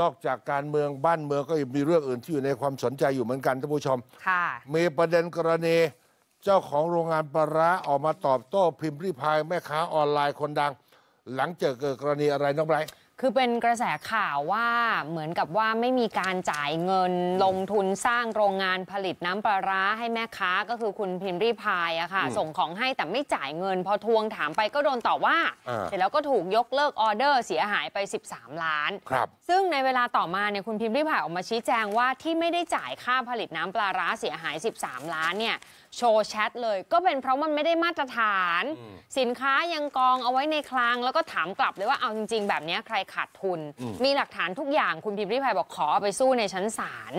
นอกจากการเมืองบ้านเมืองก็มีเรื่องอื่นที่อยู่ในความสนใจอยู่เหมือนกันท่านผู้ชมมีประเด็นกรณีเจ้าของโรงงานปลาร้าออกมาตอบโต้พิมพ์ริพายแม่ค้าออนไลน์คนดังหลังจากเกิดกรณีอะไรน้องไบรท์คือเป็นกระแสข่าวว่าเหมือนกับว่าไม่มีการจ่ายเงินลงทุนสร้างโรงงานผลิตน้ำปลาร้าให้แม่ค้าก็คือคุณพิมพ์ริพายอะค่ะส่งของให้แต่ไม่จ่ายเงินพอทวงถามไปก็โดนต่อว่าเสร็จแล้วก็ถูกยกเลิกออเดอร์เสียหายไป13ล้านซึ่งในเวลาต่อมาเนี่ยคุณพิมพ์ริพายออกมาชี้แจงว่าที่ไม่ได้จ่ายค่าผลิตน้ำปลาร้าเสียหาย13ล้านเนี่ยโชว์แชทเลยก็เป็นเพราะมันไม่ได้มาตรฐานสินค้ายังกองเอาไว้ในคลังแล้วก็ถามกลับเลยว่าเอาจริงๆแบบนี้ใครขาดทุนมีหลักฐานทุกอย่างคุณพิมพ์ริพายบอกขอเอาไปสู้ในชั้นศาล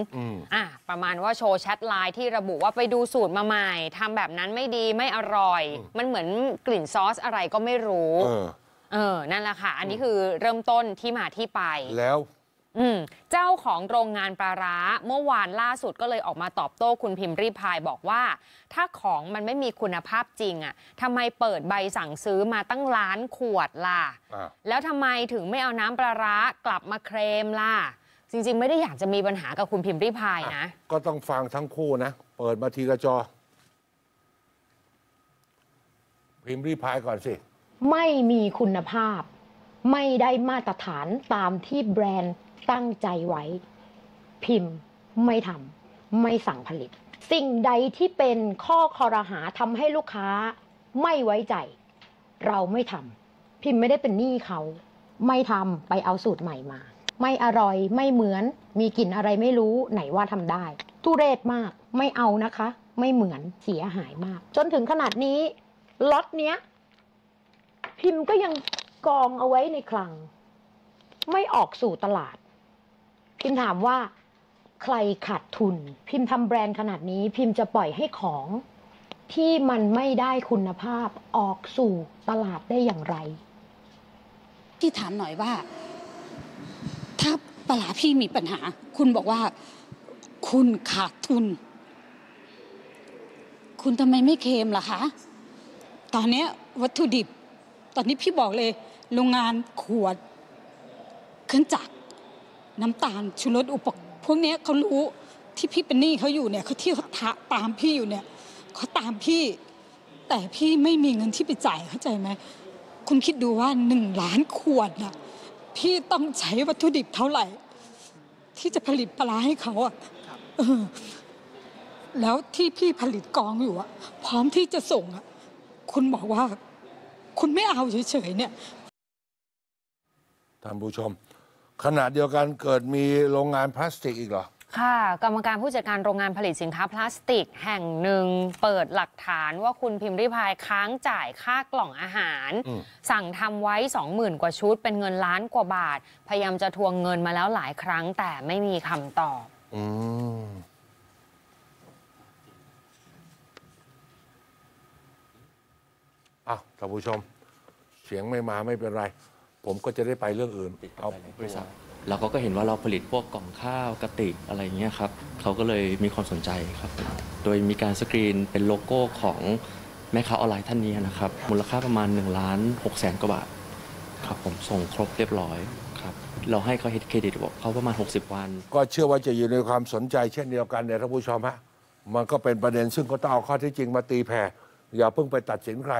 ประมาณว่าโชว์แชทไลน์ที่ระบุว่าไปดูสูตรมาใหม่ทำแบบนั้นไม่ดีไม่อร่อยมันเหมือนกลิ่นซอสอะไรก็ไม่รู้นั่นแหละค่ะอันนี้คือเริ่มต้นที่มาที่ไปแล้วเจ้าของโรงงานปลาร้าเมื่อวานล่าสุดก็เลยออกมาตอบโต้คุณพิมพ์ริพายบอกว่าถ้าของมันไม่มีคุณภาพจริงอ่ะทำไมเปิดใบสั่งซื้อมาตั้งล้านขวดล่ะแล้วทำไมถึงไม่เอาน้ำปลาร้ากลับมาเคลมล่ะจริงๆไม่ได้อยากจะมีปัญหากับคุณพิมพ์ริพายนะก็ต้องฟังทั้งคู่นะเปิดมาทีละจอพิมพ์ริพายก่อนสิไม่มีคุณภาพไม่ได้มาตรฐานตามที่แบรนด์ตั้งใจไว้พิมพ์ไม่ทำไม่สั่งผลิตสิ่งใดที่เป็นข้อคอรหาทำให้ลูกค้าไม่ไว้ใจเราไม่ทำพิมพ์ไม่ได้เป็นหนี้เขาไม่ทำไปเอาสูตรใหม่มาไม่อร่อยไม่เหมือนมีกลิ่นอะไรไม่รู้ไหนว่าทำได้ทุเรศมากไม่เอานะคะไม่เหมือนเสียหายมากจนถึงขนาดนี้ล็อตเนี้ยพิมพ์ก็ยังกองเอาไว้ในคลังไม่ออกสู่ตลาดพิมพ์ถามว่าใครขาดทุนพิมพ์ทำแบรนด์ขนาดนี้พิมพ์จะปล่อยให้ของที่มันไม่ได้คุณภาพออกสู่ตลาดได้อย่างไรที่ถามหน่อยว่าถ้าปลาร้าพี่มีปัญหาคุณบอกว่าคุณขาดทุนคุณทำไมไม่เคลมล่ะคะตอนนี้วัตถุดิบตอนนี้พี่บอกเลยโรงงานขวดเครื่องจักรน้ำตาลชูรสอุปกรณ์พวกนี้เขารู้ที่พี่เป็นหนี้เขาอยู่เนี่ยเขาที่เขาตามพี่อยู่เนี่ยเขาตามพี่แต่พี่ไม่มีเงินที่ไปจ่ายเข้าใจไหมคุณคิดดูว่า1ล้านขวดนะพี่ต้องใช้วัตถุดิบเท่าไหร่ที่จะผลิตปลาร้าให้เขาอ่ะแล้วที่พี่ผลิตกองอยู่อ่ะพร้อมที่จะส่งอ่ะคุณบอกว่าคุณไม่เอาเฉยๆเนี่ยท่านผู้ชมขณะเดียวกันเกิดมีโรงงานพลาสติกอีกเหรอค่ะกรรมการผู้จัดการโรงงานผลิตสินค้าพลาสติกแห่งหนึ่งเปิดหลักฐานว่าคุณพิมพ์ริพายค้างจ่ายค่ากล่องอาหารสั่งทำไว้ 20,000 กว่าชุดเป็นเงินล้านกว่าบาทพยายามจะทวงเงินมาแล้วหลายครั้งแต่ไม่มีคำตอบท่านผู้ชมเสียงไม่มาไม่เป็นไรผมก็จะได้ไปเรื่องอื่นเอาบริษัทเราก็เห็นว่าเราผลิตพวกกล่องข้าวกระติกอะไรเงี้ยครับเขาก็เลยมีความสนใจครับโดยมีการสกรีนเป็นโลโก้ของแม่ค้าออนไลน์ท่านนี้นะครับมูลค่าประมาณ1,600,000 กว่าบาทครับผมส่งครบเรียบร้อยครับเราให้เขาเครดิตบอกเขาประมาณ60 วันก็เชื่อว่าจะอยู่ในความสนใจเช่นเดียวกันเนี่ยท่านผู้ชมฮะมันก็เป็นประเด็นซึ่งก็ต้องเอาข้อที่จริงมาตีแผ่อย่าเพิ่งไปตัดสินใคร